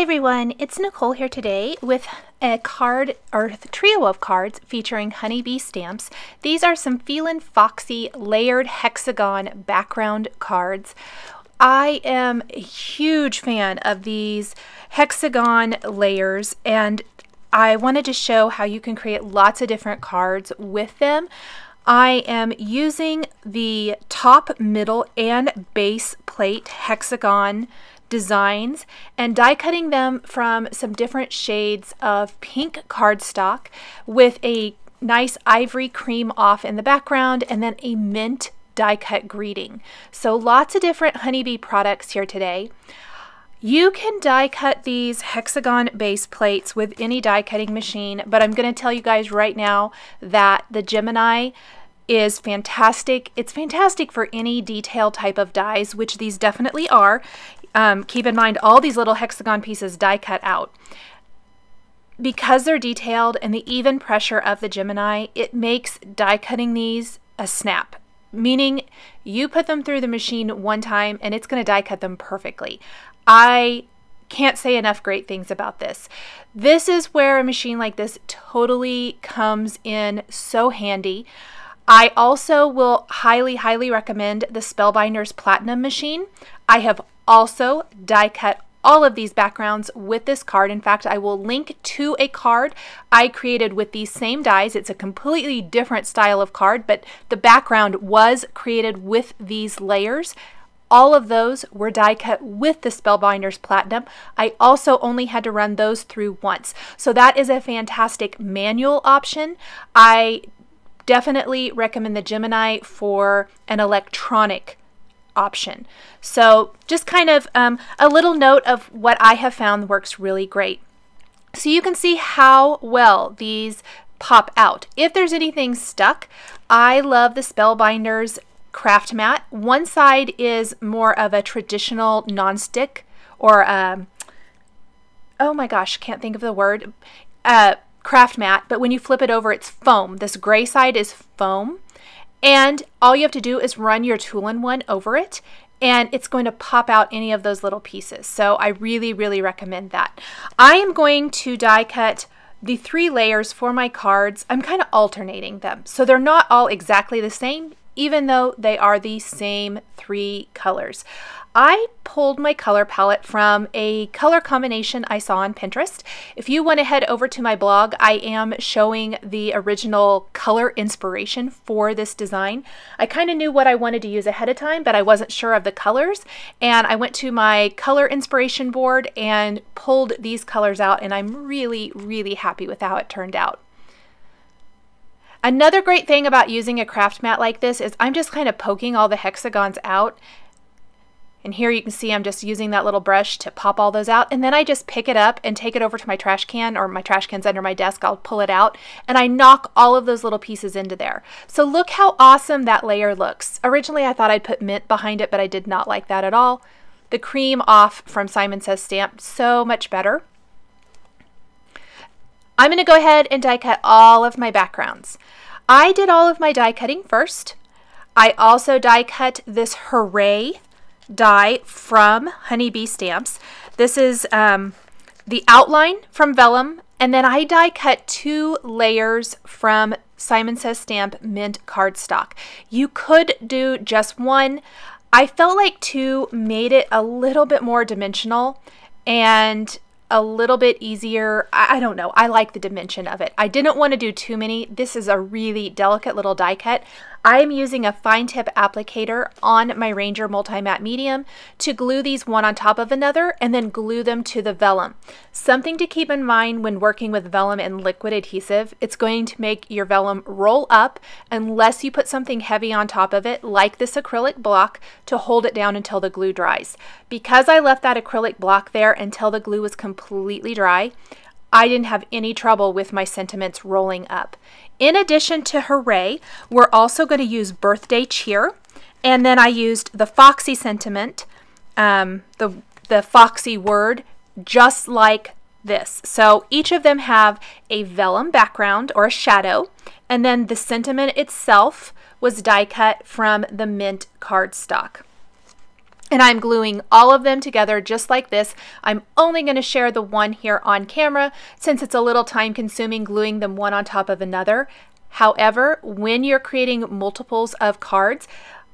Hi everyone, it's Nicole here today with a card or trio of cards featuring Honey Bee Stamps. These are some Feelin' Foxy layered hexagon background cards. I am a huge fan of these hexagon layers and I wanted to show how you can create lots of different cards with them. I am using the top, middle, and base plate hexagon designs and die cutting them from some different shades of pink cardstock with a nice ivory cream off in the background and then a mint die cut greeting. So lots of different Honey Bee products here today. You can die cut these hexagon base plates with any die cutting machine, but I'm going to tell you guys right now that the Gemini is fantastic. It's fantastic for any detail type of dies, which these definitely are. Keep in mind, all these little hexagon pieces die cut out. Because they're detailed and the even pressure of the Gemini, it makes die cutting these a snap, meaning you put them through the machine one time and it's going to die cut them perfectly. I can't say enough great things about this. This is where a machine like this totally comes in so handy. I also will highly recommend the Spellbinders Platinum machine. I have also die cut all of these backgrounds with this card. In fact, I will link to a card I created with these same dies. It's a completely different style of card, but the background was created with these layers. All of those were die cut with the Spellbinders Platinum. I also only had to run those through once. So that is a fantastic manual option. I definitely recommend the Gemini for an electronic option. So just kind of a little note of what I have found works really great. So you can see how well these pop out. If there's anything stuck, I love the Spellbinders Craft Mat. One side is more of a traditional nonstick or oh my gosh, can't think of the word, craft mat, but when you flip it over, it's foam. This gray side is foam. And all you have to do is run your two-in-one over it, and it's going to pop out any of those little pieces. So I really recommend that. I am going to die cut the three layers for my cards. I'm kind of alternating them. So they're not all exactly the same, even though they are the same three colors. I pulled my color palette from a color combination I saw on Pinterest. If you want to head over to my blog, I am showing the original color inspiration for this design. I kind of knew what I wanted to use ahead of time, but I wasn't sure of the colors. And I went to my color inspiration board and pulled these colors out, and I'm really happy with how it turned out. Another great thing about using a craft mat like this is I'm just kind of poking all the hexagons out. And here you can see I'm just using that little brush to pop all those out, and then I just pick it up and take it over to my trash can, or my trash can's under my desk, I'll pull it out, and I knock all of those little pieces into there. So look how awesome that layer looks. Originally I thought I'd put mint behind it, but I did not like that at all. The cream off from Simon Says Stamp, so much better. I'm going to go ahead and die cut all of my backgrounds. I did all of my die cutting first. I also die cut this Hooray die from Honey Bee Stamps. This is the outline from Vellum, and then I die cut two layers from Simon Says Stamp mint cardstock. You could do just one. I felt like two made it a little bit more dimensional and a little bit easier. I don't know. I like the dimension of it. I didn't want to do too many. This is a really delicate little die cut. I'm using a fine tip applicator on my Ranger Multi Matte Medium to glue these one on top of another and then glue them to the vellum. Something to keep in mind when working with vellum and liquid adhesive, it's going to make your vellum roll up unless you put something heavy on top of it, like this acrylic block, to hold it down until the glue dries. Because I left that acrylic block there until the glue was completely dry, I didn't have any trouble with my sentiments rolling up. In addition to Hooray, we're also going to use Birthday Cheer, and then I used the Foxy Sentiment, the Foxy word, just like this. So each of them have a vellum background or a shadow, and then the sentiment itself was die cut from the mint cardstock. And I'm gluing all of them together just like this. I'm only going to share the one here on camera since it's a little time consuming gluing them one on top of another. However, when you're creating multiples of cards,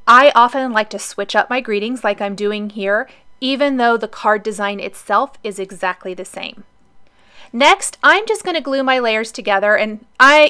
I often like to switch up my greetings like I'm doing here, even though the card design itself is exactly the same. Next, I'm just going to glue my layers together, and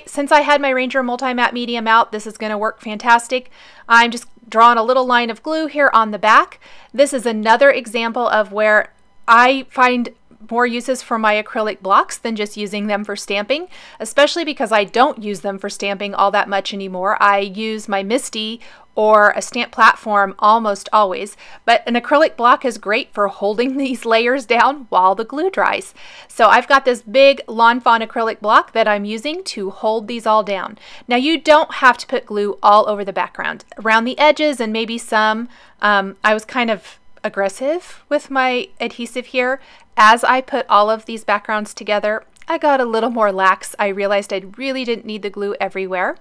since I had my Ranger Multi Matte Medium out, this is going to work fantastic. I'm just drawing a little line of glue here on the back. This is another example of where I find more uses for my acrylic blocks than just using them for stamping, especially because I don't use them for stamping all that much anymore. I use my MISTI or a stamp platform almost always, but an acrylic block is great for holding these layers down while the glue dries. So I've got this big Lawn Fawn acrylic block that I'm using to hold these all down. Now you don't have to put glue all over the background, around the edges and maybe some. I was kind of aggressive with my adhesive here. As I put all of these backgrounds together, I got a little more lax. I realized I really didn't need the glue everywhere.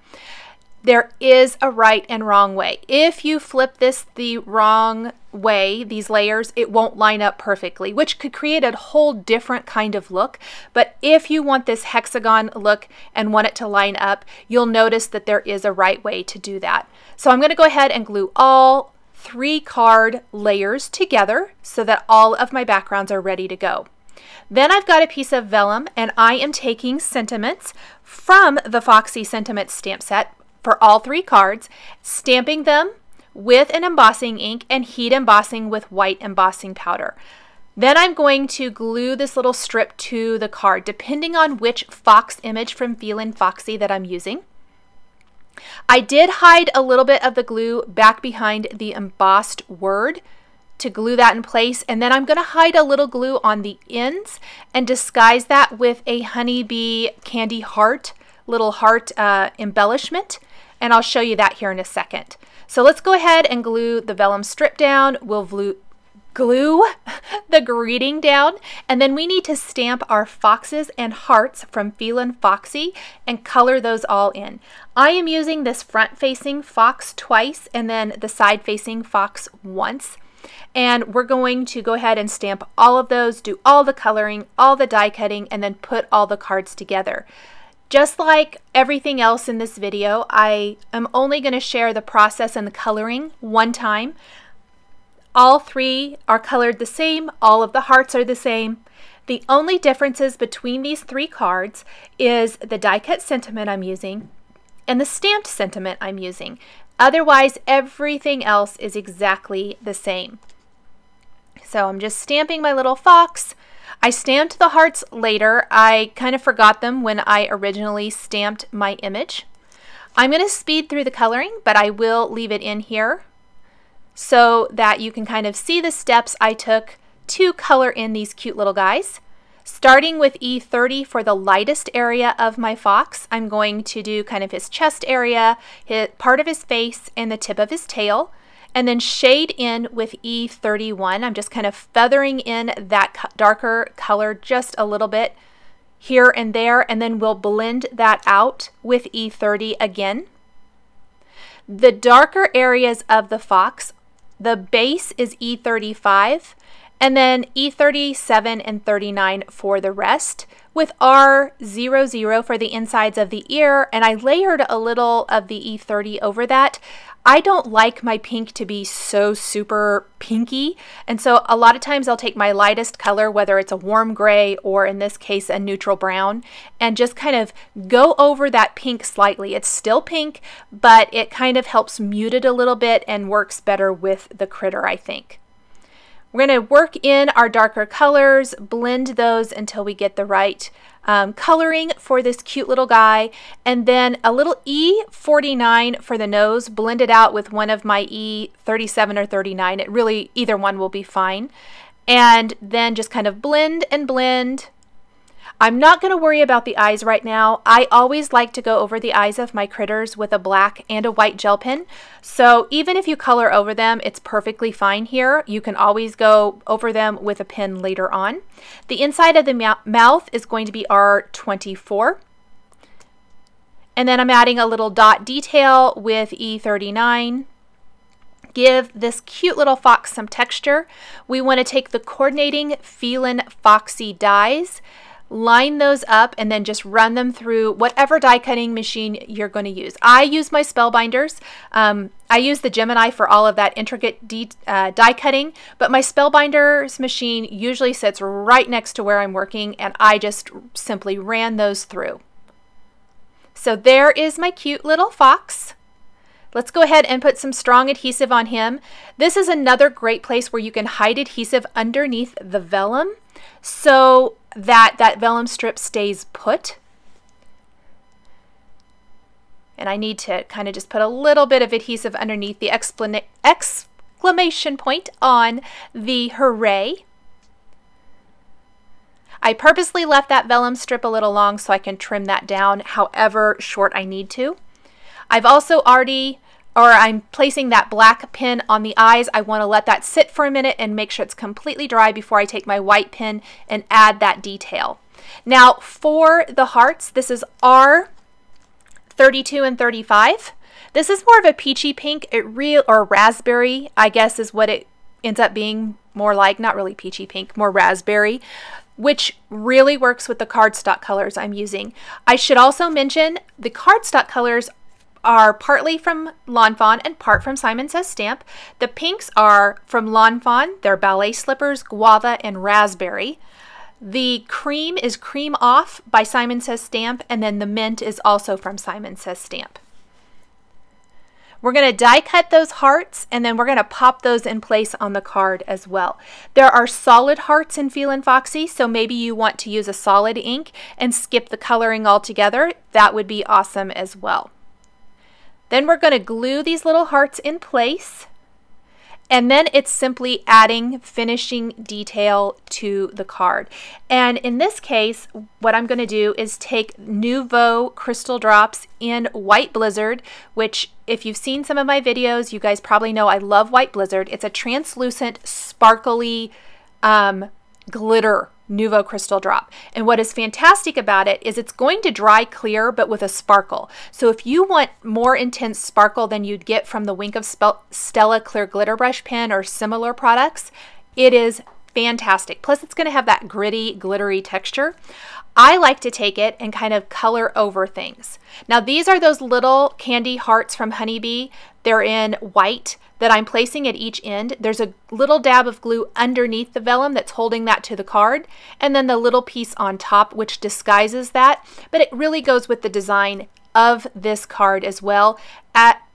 There is a right and wrong way. If you flip this the wrong way, these layers, it won't line up perfectly, which could create a whole different kind of look. But if you want this hexagon look and want it to line up, you'll notice that there is a right way to do that. So I'm going to go ahead and glue all three card layers together so that all of my backgrounds are ready to go. Then I've got a piece of vellum, and I am taking Sentiments from the Foxy Sentiments stamp set for all three cards, stamping them with an embossing ink and heat embossing with white embossing powder. Then I'm going to glue this little strip to the card, depending on which fox image from Feelin' Foxy that I'm using. I did hide a little bit of the glue back behind the embossed word to glue that in place, and then I'm going to hide a little glue on the ends and disguise that with a Honey Bee candy heart, little heart embellishment, and I'll show you that here in a second. So let's go ahead and glue the vellum strip down. We'll glue the greeting down, and then we need to stamp our foxes and hearts from Feelin' Foxy and color those all in. I am using this front facing fox twice and then the side facing fox once, and we're going to go ahead and stamp all of those, do all the coloring, all the die cutting, and then put all the cards together. Just like everything else in this video, I am only going to share the process and the coloring one time. All three are colored the same. All of the hearts are the same. The only differences between these three cards is the die-cut sentiment I'm using and the stamped sentiment I'm using. Otherwise, everything else is exactly the same. So I'm just stamping my little fox. I stamped the hearts later. I kind of forgot them when I originally stamped my image. I'm going to speed through the coloring, but I will leave it in here so that you can kind of see the steps I took to color in these cute little guys. Starting with E30 for the lightest area of my fox, I'm going to do kind of his chest area, part of his face, and the tip of his tail, and then shade in with E31. I'm just kind of feathering in that darker color just a little bit here and there, and then we'll blend that out with E30 again. The darker areas of the fox, the base is E35, and then E37 and 39 for the rest, with R00 for the insides of the ear, and I layered a little of the E30 over that. I don't like my pink to be so super pinky, and so a lot of times I'll take my lightest color, whether it's a warm gray or in this case a neutral brown, and just kind of go over that pink slightly. It's still pink, but it kind of helps mute it a little bit and works better with the critter, I think. We're going to work in our darker colors, blend those until we get the right coloring for this cute little guy, and then a little E49 for the nose, blend it out with one of my E37 or 39. It really, either one will be fine. And then just kind of blend and blend. I'm not going to worry about the eyes right now. I always like to go over the eyes of my critters with a black and a white gel pen. So even if you color over them, it's perfectly fine here. You can always go over them with a pen later on. The inside of the mouth is going to be R24. And then I'm adding a little dot detail with E39. give this cute little fox some texture, we want to take the coordinating Feelin' Foxy dies, line those up, and then just run them through whatever die cutting machine you're going to use. I use my Spellbinders. I use the Gemini for all of that intricate die cutting, but my Spellbinders machine usually sits right next to where I'm working, and I just simply ran those through. So there is my cute little fox. Let's go ahead and put some strong adhesive on him. This is another great place where you can hide adhesive underneath the vellum so that that vellum strip stays put. And I need to kind of just put a little bit of adhesive underneath the exclamation point on the hooray. I purposely left that vellum strip a little long so I can trim that down however short I need to. I've also already, or I'm placing that black pin on the eyes. I want to let that sit for a minute and make sure it's completely dry before I take my white pin and add that detail. Now for the hearts, this is R32 and 35. This is more of a peachy pink, or raspberry, I guess is what it ends up being more like, not really peachy pink, more raspberry, which really works with the cardstock colors I'm using. I should also mention the cardstock colors are partly from Lawn Fawn and part from Simon Says Stamp. The pinks are from Lawn Fawn. They're ballet slippers, guava, and raspberry. The cream is Cream Off by Simon Says Stamp, and then the mint is also from Simon Says Stamp. We're going to die cut those hearts, and then we're going to pop those in place on the card as well. There are solid hearts in Feelin' Foxy, so maybe you want to use a solid ink and skip the coloring altogether. That would be awesome as well. Then we're going to glue these little hearts in place, and then it's simply adding finishing detail to the card. And in this case, what I'm going to do is take Nuvo Crystal Drops in White Blizzard, which if you've seen some of my videos, you guys probably know I love White Blizzard. It's a translucent, sparkly glitter Nuvo Crystal Drop. And what is fantastic about it is it's going to dry clear, but with a sparkle. So if you want more intense sparkle than you'd get from the Wink of Stella Clear Glitter Brush Pen or similar products, it is fantastic. Plus it's going to have that gritty, glittery texture. I like to take it and kind of color over things. Now these are those little candy hearts from Honey Bee. They're in white that I'm placing at each end. There's a little dab of glue underneath the vellum that's holding that to the card, and then the little piece on top which disguises that, but it really goes with the design of this card as well,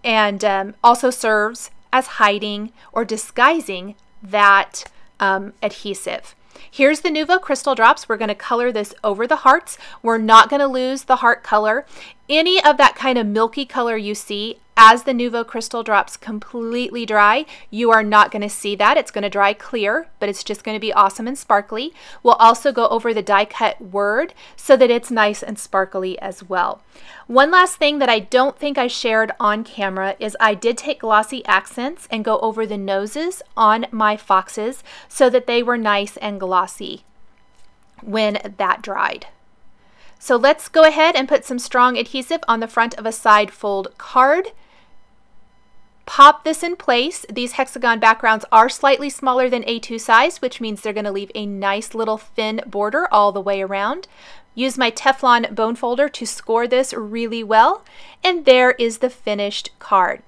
and also serves as hiding or disguising that adhesive. Here's the Nuvo Crystal Drops. We're going to color this over the hearts. We're not going to lose the heart color. Any of that kind of milky color you see, as the Nuvo Crystal Drops completely dry, you are not going to see that. It's going to dry clear, but it's just going to be awesome and sparkly. We'll also go over the die cut word so that it's nice and sparkly as well. One last thing that I don't think I shared on camera is I did take glossy accents and go over the noses on my foxes so that they were nice and glossy when that dried. So let's go ahead and put some strong adhesive on the front of a side fold card. Pop this in place. These hexagon backgrounds are slightly smaller than A2 size, which means they're going to leave a nice little thin border all the way around. Use my Teflon bone folder to score this really well. And there is the finished card.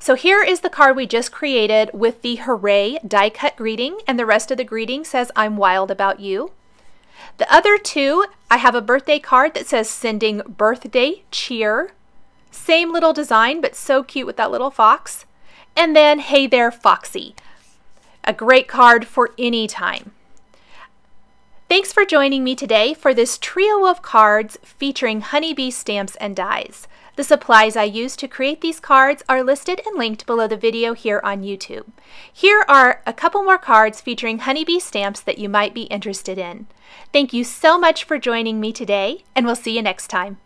So here is the card we just created with the hooray die cut greeting, and the rest of the greeting says, "I'm wild about you." The other two, I have a birthday card that says sending birthday cheer. Same little design, but so cute with that little fox. And then hey there Foxy. A great card for any time. Thanks for joining me today for this trio of cards featuring Honey Bee stamps and dies. The supplies I use to create these cards are listed and linked below the video here on YouTube. Here are a couple more cards featuring Honey Bee stamps that you might be interested in. Thank you so much for joining me today, and we'll see you next time.